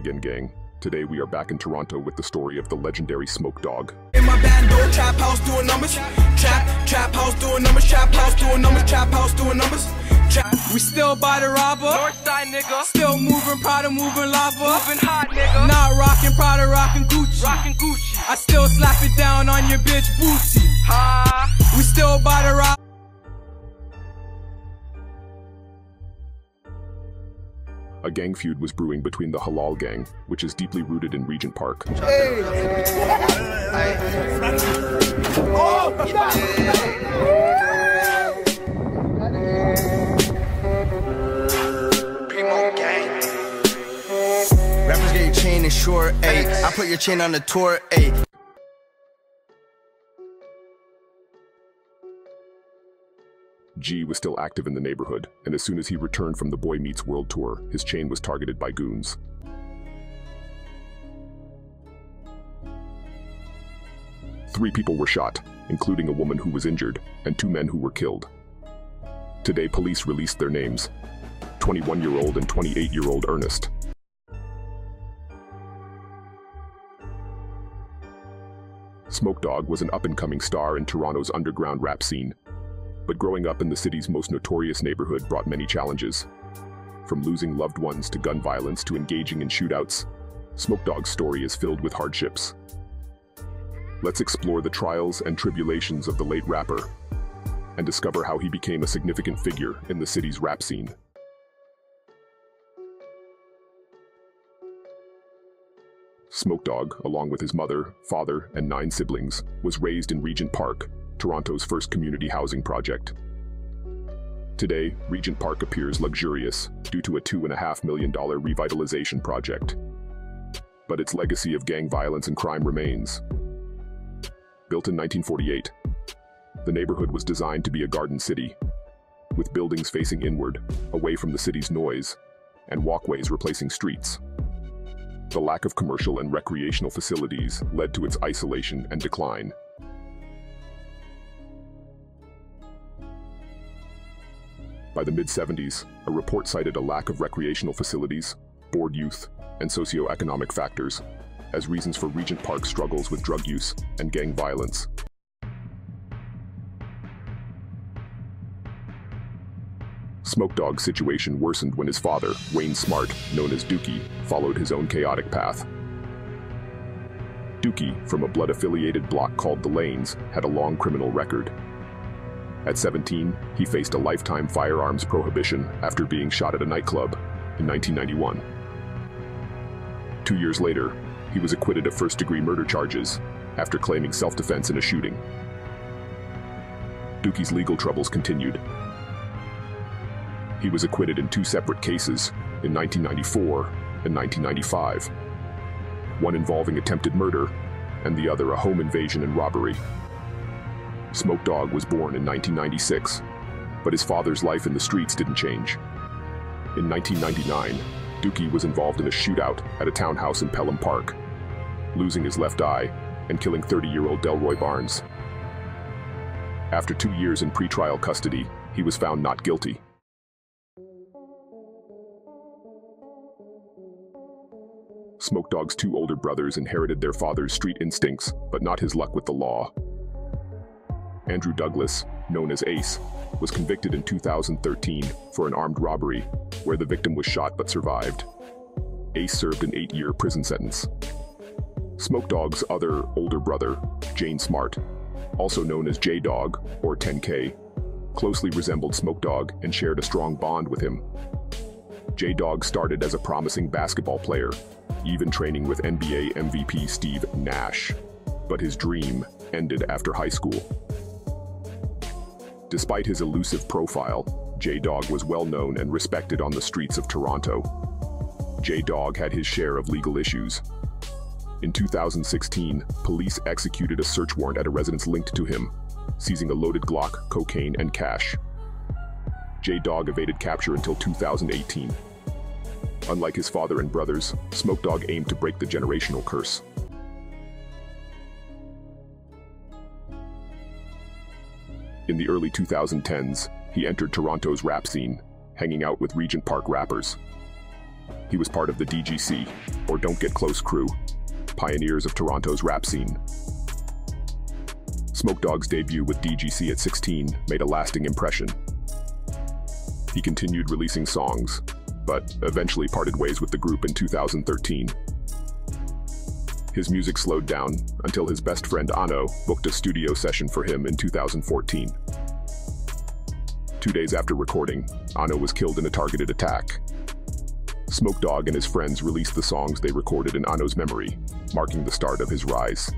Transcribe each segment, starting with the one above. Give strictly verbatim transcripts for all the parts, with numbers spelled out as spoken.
Again, gang. Today we are back in Toronto with the story of the legendary Smoke Dawg. In my bando, trap house doing numbers. Trap, trap house doing numbers. Trap house doing numbers. Trap house doing numbers. Trap. We still by the robber. Northside nigga. Still moving, Prada moving lava. Moving hot nigga. Not rocking Prada, rocking Gucci. Rocking Gucci. I still slap it down on your bitch Boosie. Ha. We still by the robber. A gang feud was brewing between the Halal Gang, which is deeply rooted in Regent Park. Hey. Rappers get your chain and short, ayy. I put your chain on the tour, ayy. G was still active in the neighborhood, and as soon as he returned from the Boy Meets World Tour, his chain was targeted by goons. Three people were shot, including a woman who was injured, and two men who were killed. Today, police released their names, twenty-one-year-old and twenty-eight-year-old Ernest. Smoke Dawg was an up-and-coming star in Toronto's underground rap scene. But growing up in the city's most notorious neighborhood brought many challenges. From losing loved ones to gun violence to engaging in shootouts, Smoke Dawg's story is filled with hardships. Let's explore the trials and tribulations of the late rapper and discover how he became a significant figure in the city's rap scene. Smoke Dawg, along with his mother, father, and nine siblings, was raised in Regent Park, Toronto's first community housing project. Today, Regent Park appears luxurious due to a two point five million dollar revitalization project. But its legacy of gang violence and crime remains. Built in nineteen forty-eight, the neighborhood was designed to be a garden city, with buildings facing inward, away from the city's noise, and walkways replacing streets. The lack of commercial and recreational facilities led to its isolation and decline. By the mid seventies, a report cited a lack of recreational facilities, bored youth, and socioeconomic factors as reasons for Regent Park's struggles with drug use and gang violence. Smoke Dawg's situation worsened when his father, Wayne Smart, known as Dookie, followed his own chaotic path. Dookie, from a blood-affiliated block called The Lanes, had a long criminal record. At seventeen, he faced a lifetime firearms prohibition after being shot at a nightclub in nineteen ninety-one. Two years later, he was acquitted of first-degree murder charges after claiming self-defense in a shooting. Dookie's legal troubles continued. He was acquitted in two separate cases in nineteen ninety-four and nineteen ninety-five, one involving attempted murder and the other a home invasion and robbery. Smoke Dawg was born in nineteen ninety-six, but his father's life in the streets didn't change. In nineteen ninety-nine, Dookie was involved in a shootout at a townhouse in Pelham Park, losing his left eye and killing thirty-year-old Delroy Barnes. After two years in pretrial custody, he was found not guilty. Smoke Dawg's two older brothers inherited their father's street instincts, but not his luck with the law. Andrew Douglas, known as Ace, was convicted in two thousand thirteen for an armed robbery, where the victim was shot but survived. Ace served an eight-year prison sentence. Smoke Dawg's other older brother, Jane Smart, also known as J-Dog, or ten K, closely resembled Smoke Dawg and shared a strong bond with him. J-Dog started as a promising basketball player, even training with N B A M V P Steve Nash, but his dream ended after high school. Despite his elusive profile, J-Dog was well known and respected on the streets of Toronto. J-Dog had his share of legal issues. In two thousand sixteen, police executed a search warrant at a residence linked to him, seizing a loaded Glock, cocaine, and cash. J-Dog evaded capture until two thousand eighteen. Unlike his father and brothers, Smoke Dawg aimed to break the generational curse. In the early two thousand tens, he entered Toronto's rap scene, hanging out with Regent Park rappers. He was part of the D G C, or Don't Get Close crew, pioneers of Toronto's rap scene. Smoke Dogg's debut with D G C at sixteen made a lasting impression. He continued releasing songs, but eventually parted ways with the group in two thousand thirteen. His music slowed down until his best friend Anno booked a studio session for him in two thousand fourteen. Two days after recording, Anno was killed in a targeted attack. Smoke Dogg and his friends released the songs they recorded in Anno's memory, marking the start of his rise.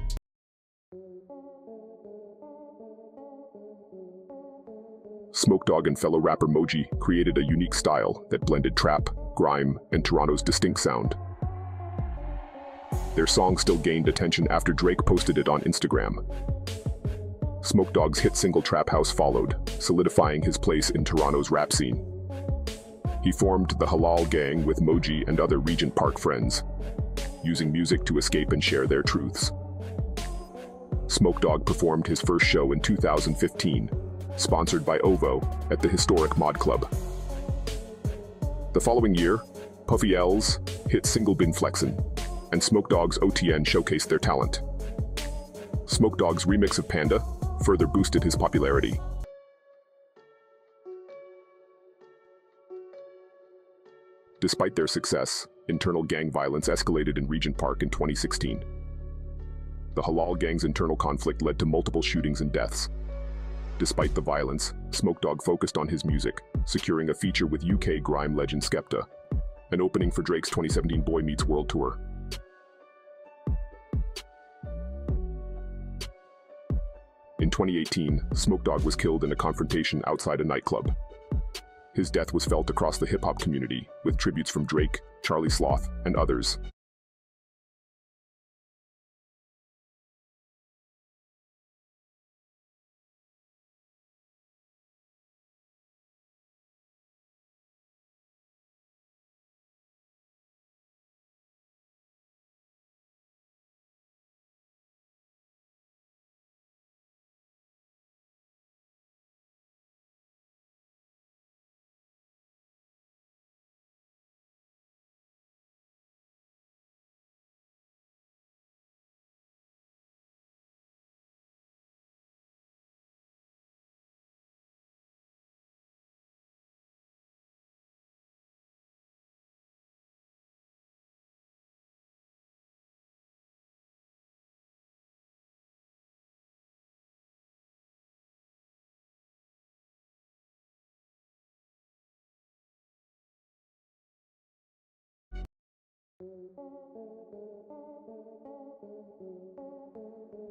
Smoke Dogg and fellow rapper Moji created a unique style that blended trap, grime, and Toronto's distinct sound. Their song still gained attention after Drake posted it on Instagram. Smoke Dogg's hit single Trap House followed, solidifying his place in Toronto's rap scene. He formed the Halal Gang with Moji and other Regent Park friends, using music to escape and share their truths. Smoke Dogg performed his first show in two thousand fifteen, sponsored by O V O, at the historic Mod Club. The following year, Puffy L's hit single Bin Flexin' and Smoke Dogg's O T N showcased their talent. Smoke Dogg's remix of Panda further boosted his popularity. Despite their success, internal gang violence escalated in Regent Park in twenty sixteen. The Halal Gang's internal conflict led to multiple shootings and deaths. Despite the violence, Smoke Dogg focused on his music, securing a feature with U K grime legend Skepta, an opening for Drake's twenty seventeen Boy Meets World Tour. In twenty eighteen, Smoke Dogg was killed in a confrontation outside a nightclub. His death was felt across the hip-hop community, with tributes from Drake, Charlie Sloth, and others.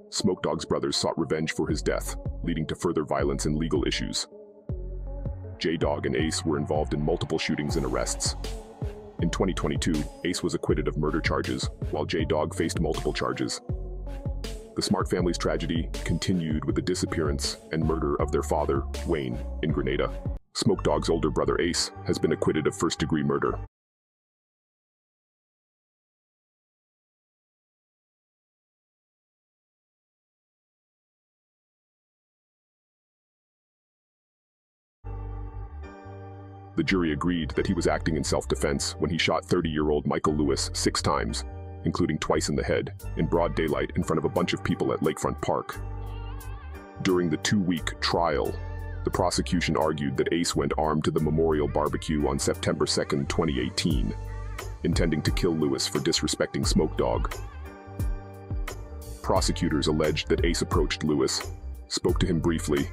Smoke Dogg's brothers sought revenge for his death, leading to further violence and legal issues. J-Dog and Ace were involved in multiple shootings and arrests. In twenty twenty-two, Ace was acquitted of murder charges, while J-Dog faced multiple charges. The Smart family's tragedy continued with the disappearance and murder of their father, Wayne, in Grenada. Smoke Dogg's older brother Ace has been acquitted of first-degree murder. The jury agreed that he was acting in self-defense when he shot thirty-year-old Michael Lewis six times, including twice in the head, in broad daylight in front of a bunch of people at Lakefront Park. During the two-week trial, the prosecution argued that Ace went armed to the Memorial Barbecue on September second, twenty eighteen, intending to kill Lewis for disrespecting Smoke Dogg. Prosecutors alleged that Ace approached Lewis, spoke to him briefly,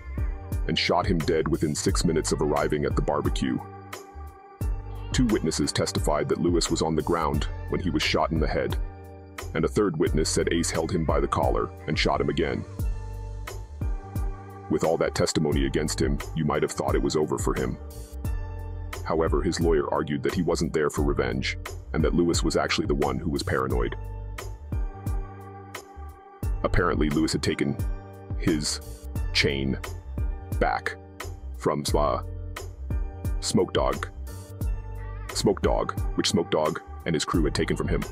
and shot him dead within six minutes of arriving at the barbecue. Two witnesses testified that Lewis was on the ground when he was shot in the head, and a third witness said Ace held him by the collar and shot him again. With all that testimony against him, you might have thought it was over for him. However, his lawyer argued that he wasn't there for revenge, and that Lewis was actually the one who was paranoid. Apparently, Lewis had taken his chain back from Swa Smoke Dogg. Smoke Dogg, which Smoke Dogg and his crew had taken from him.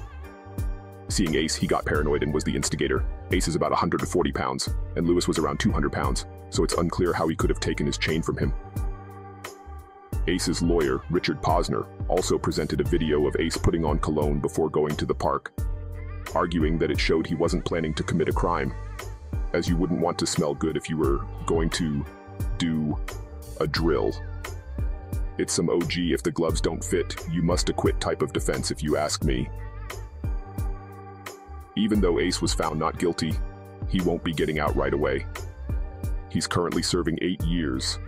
Seeing Ace, he got paranoid and was the instigator. Ace is about one hundred forty pounds, and Lewis was around two hundred pounds, so it's unclear how he could have taken his chain from him. Ace's lawyer, Richard Posner, also presented a video of Ace putting on cologne before going to the park, arguing that it showed he wasn't planning to commit a crime, as you wouldn't want to smell good if you were going to do a drill. It's some O G if the gloves don't fit, you must acquit type of defense if you ask me. Even though Ace was found not guilty, he won't be getting out right away. He's currently serving eight years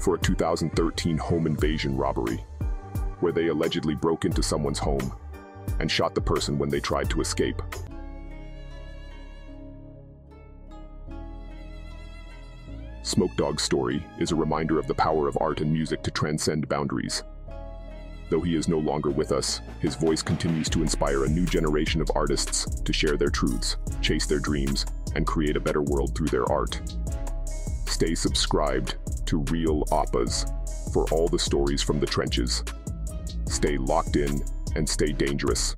for a two thousand thirteen home invasion robbery, where they allegedly broke into someone's home and shot the person when they tried to escape. Smoke Dogg's story is a reminder of the power of art and music to transcend boundaries. Though he is no longer with us, his voice continues to inspire a new generation of artists to share their truths, chase their dreams, and create a better world through their art. Stay subscribed to Real Oppas for all the stories from the trenches. Stay locked in and stay dangerous.